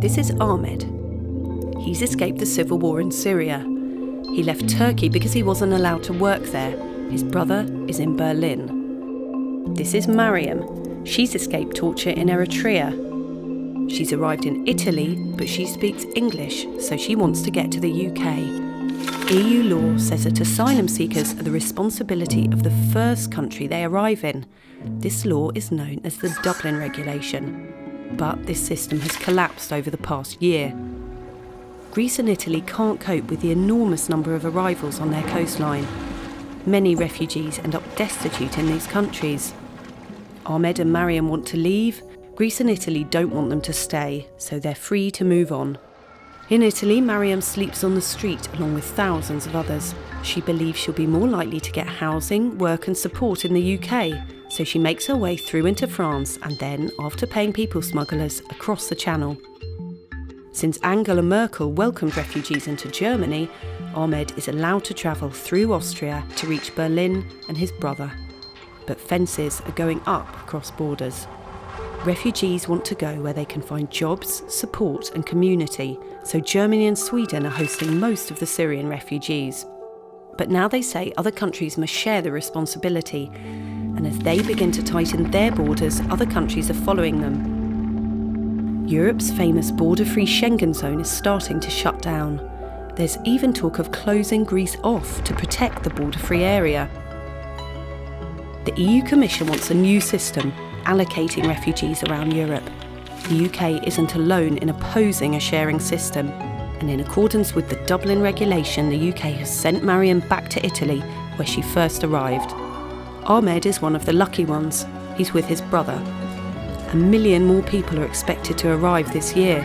This is Ahmed. He's escaped the civil war in Syria. He left Turkey because he wasn't allowed to work there. His brother is in Berlin. This is Mariam. She's escaped torture in Eritrea. She's arrived in Italy, but she speaks English, so she wants to get to the UK. EU law says that asylum seekers are the responsibility of the first country they arrive in. This law is known as the Dublin Regulation, but this system has collapsed over the past year. Greece and Italy can't cope with the enormous number of arrivals on their coastline. Many refugees end up destitute in these countries. Ahmed and Mariam want to leave. Greece and Italy don't want them to stay, so they're free to move on. In Italy, Mariam sleeps on the street along with thousands of others. She believes she'll be more likely to get housing, work and support in the UK, so she makes her way through into France and then, after paying people smugglers, across the Channel. Since Angela Merkel welcomed refugees into Germany, Ahmed is allowed to travel through Austria to reach Berlin and his brother. But fences are going up across borders. Refugees want to go where they can find jobs, support and community, so Germany and Sweden are hosting most of the Syrian refugees. But now they say other countries must share the responsibility, and as they begin to tighten their borders, other countries are following them. Europe's famous border-free Schengen zone is starting to shut down. There's even talk of closing Greece off to protect the border-free area. The EU Commission wants a new system, allocating refugees around Europe. The UK isn't alone in opposing a sharing system, and in accordance with the Dublin Regulation, the UK has sent Mariam back to Italy, where she first arrived. Ahmed is one of the lucky ones. He's with his brother. 1 million more people are expected to arrive this year.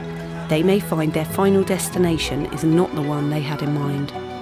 They may find their final destination is not the one they had in mind.